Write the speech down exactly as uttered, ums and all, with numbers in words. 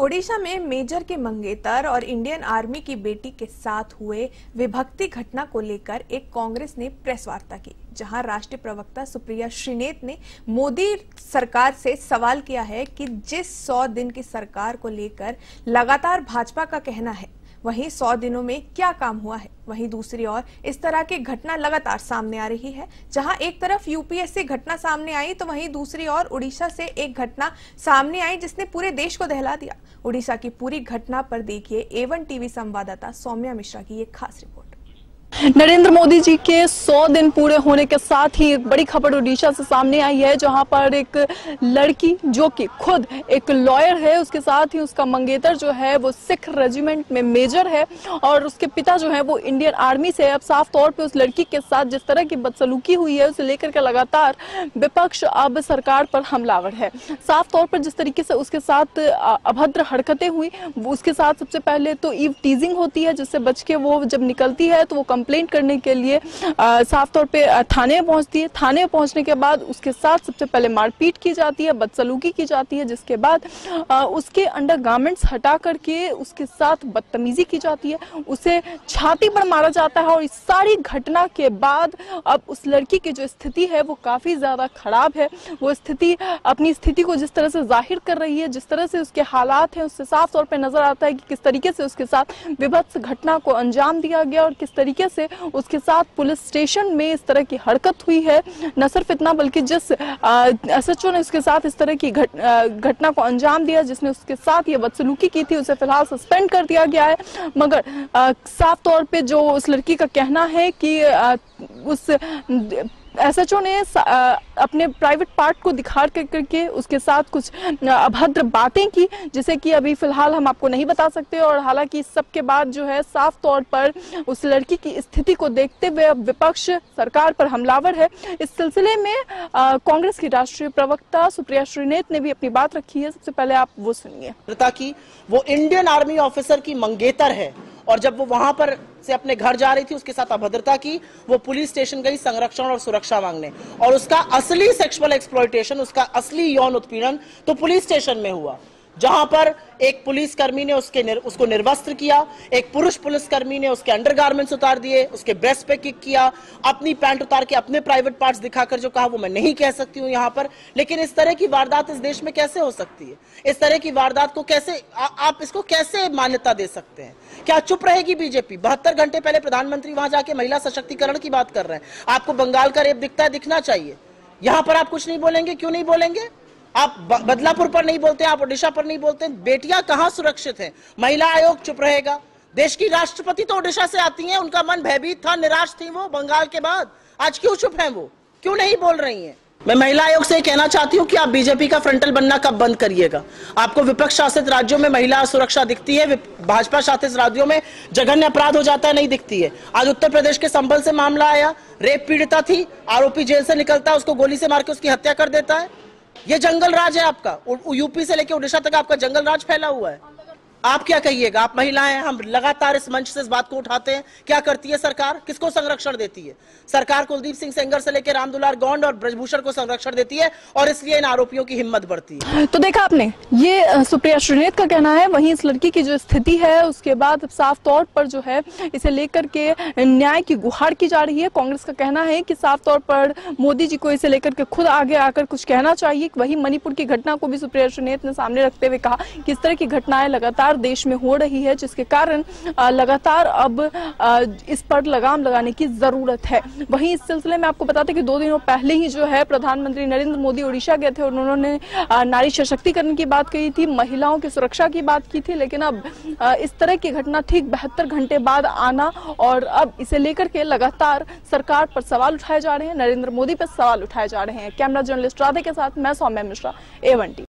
ओडिशा में मेजर के मंगेतर और इंडियन आर्मी की बेटी के साथ हुए विभक्ति घटना को लेकर एक कांग्रेस ने प्रेस वार्ता की, जहां राष्ट्रीय प्रवक्ता सुप्रिया श्रीनेत ने मोदी सरकार से सवाल किया है कि जिस सौ दिन की सरकार को लेकर लगातार भाजपा का कहना है, वहीं सौ दिनों में क्या काम हुआ है। वहीं दूसरी ओर इस तरह की घटना लगातार सामने आ रही है, जहां एक तरफ यूपीएस से घटना सामने आई तो वहीं दूसरी ओर उड़ीसा से एक घटना सामने आई जिसने पूरे देश को दहला दिया। उड़ीसा की पूरी घटना पर देखिए ए वन टीवी संवाददाता सौम्या मिश्रा की ये खास रिपोर्ट। नरेंद्र मोदी जी के सौ दिन पूरे होने के साथ ही एक बड़ी खबर उड़ीसा से सामने आई है, जहां पर एक लड़की जो कि खुद एक लॉयर है, उसके साथ ही उसका मंगेतर जो है वो सिख रेजिमेंट में मेजर है और उसके पिता जो है वो इंडियन आर्मी से है। अब साफ तौर पे उस लड़की के साथ जिस तरह की बदसलूकी हुई है उसे लेकर के लगातार विपक्ष अब सरकार पर हमलावर है। साफ तौर पर जिस तरीके से उसके साथ अभद्र हरकतें हुई, उसके साथ सबसे पहले तो ईव टीजिंग होती है, जिससे बच के वो जब निकलती है तो वो कंप्लेंट करने के लिए आ, साफ तौर पे थाने पहुंचती है। थाने पहुंचने के बाद उसके साथ सबसे पहले मारपीट की जाती है, बदसलूकी की जाती है, जिसके बाद आ, उसके अंडर गारमेंट्स हटा करके उसके साथ बदतमीजी की जाती है, उसे छाती पर मारा जाता है। और इस सारी घटना के बाद अब उस लड़की की जो स्थिति है वो काफ़ी ज़्यादा खराब है। वो स्थिति अपनी स्थिति को जिस तरह से जाहिर कर रही है, जिस तरह से उसके हालात हैं, उससे साफ तौर पर नजर आता है कि किस तरीके से उसके साथ विभत्स घटना को अंजाम दिया गया और किस तरीके से उसके साथ पुलिस स्टेशन में इस तरह की हरकत हुई है। न सिर्फ इतना बल्कि जिस एस एच ओ ने उसके साथ इस तरह की घट, घटना को अंजाम दिया, जिसने उसके साथ ये बदसलूकी की थी, उसे फिलहाल सस्पेंड कर दिया गया है। मगर आ, साफ तौर पे जो उस लड़की का कहना है कि आ, उस एस एच ओ ने अपने प्राइवेट पार्ट को दिखा करके उसके साथ कुछ अभद्र बातें की, जिसे कि अभी फिलहाल हम आपको नहीं बता सकते। और हालांकि सबके बाद जो है साफ तौर पर उस लड़की की स्थिति को देखते हुए अब विपक्ष सरकार पर हमलावर है। इस सिलसिले में कांग्रेस की राष्ट्रीय प्रवक्ता सुप्रिया श्रीनेत ने भी अपनी बात रखी है, सबसे पहले आप वो सुनिए। कि वो इंडियन आर्मी ऑफिसर की मंगेतर है और जब वो वहां पर से अपने घर जा रही थी उसके साथ अभद्रता की, वो पुलिस स्टेशन गई संरक्षण और सुरक्षा मांगने, और उसका असली सेक्सुअल एक्सप्लॉयटेशन, उसका असली यौन उत्पीड़न तो पुलिस स्टेशन में हुआ, जहां पर एक पुलिसकर्मी ने उसके निर, उसको निर्वस्त्र किया, एक पुरुष पुलिसकर्मी ने उसके अंडरगारमेंट्स उतार दिए, उसके ब्रेस्ट पे किक किया, अपनी पैंट उतार के अपने प्राइवेट पार्ट्स दिखाकर जो कहा वो मैं नहीं कह सकती हूं यहां पर। लेकिन इस तरह की वारदात इस देश में कैसे हो सकती है? इस तरह की वारदात को कैसे आ, आप इसको कैसे मान्यता दे सकते हैं? क्या चुप रहेगी बीजेपी? बहत्तर घंटे पहले प्रधानमंत्री वहां जाके महिला सशक्तिकरण की बात कर रहे हैं। आपको बंगाल का रेप दिखता है, दिखना चाहिए। यहां पर आप कुछ नहीं बोलेंगे? क्यों नहीं बोलेंगे? आप बदलापुर पर नहीं बोलते, आप ओडिशा पर नहीं बोलते। बेटियां कहां सुरक्षित हैं? महिला आयोग चुप रहेगा। देश की राष्ट्रपति तो ओडिशा से आती हैं, उनका मन भयभीत था, निराश थी वो बंगाल के बाद। आज क्यों चुप हैं वो? क्यों नहीं बोल रही हैं? मैं महिला आयोग से कहना चाहती हूं कि आप बीजेपी का फ्रंटल बनना कब बंद करिएगा। आपको विपक्ष शासित राज्यों में महिला सुरक्षा दिखती है, भाजपा शासित राज्यों में जघन्य अपराध हो जाता है नहीं दिखती है। आज उत्तर प्रदेश के संभल से मामला आया, रेप पीड़िता थी, आरोपी जेल से निकलता है, उसको गोली से मार के उसकी हत्या कर देता है। ये जंगल राज है आपका, यूपी से लेकर उड़ीसा तक आपका जंगल राज फैला हुआ है। आप क्या कहिएगा? आप महिलाएं हैं, हम लगातार इस मंच से इस बात को उठाते हैं। क्या करती है सरकार? किसको संरक्षण देती है सरकार? कुलदीप सिंह सेंगर से लेकर रामदुलार गोंड और ब्रजभूषण को संरक्षण देती है, और इसलिए इन आरोपियों की हिम्मत बढ़ती है। तो देखा आपने, ये सुप्रिया श्रीनेत का कहना है। वहीं इस लड़की की जो स्थिति है उसके बाद साफ तौर पर जो है इसे लेकर के न्याय की गुहार की जा रही है। कांग्रेस का कहना है कि साफ तौर पर मोदी जी को इसे लेकर के खुद आगे आकर कुछ कहना चाहिए। वहीं मणिपुर की घटना को भी सुप्रिया श्रीनेत ने सामने रखते हुए कहा कि इस तरह की घटनाएं लगातार देश में हो रही है, जिसके कारण लगातार अब इस पर लगाम लगाने की जरूरत है। वहीं इस सिलसिले में आपको बताते कि दो दिनों पहले ही जो है प्रधानमंत्री नरेंद्र मोदी ओडिशा गए थे और उन्होंने नारी सशक्तिकरण की बात कही थी, महिलाओं की सुरक्षा की बात की थी। लेकिन अब इस तरह की घटना ठीक बहत्तर घंटे बाद आना और अब इसे लेकर के लगातार सरकार पर सवाल उठाए जा रहे हैं, नरेंद्र मोदी पर सवाल उठाए जा रहे हैं। कैमरा जर्नलिस्ट राधे के साथ मैं Saumya Mishra, A one T.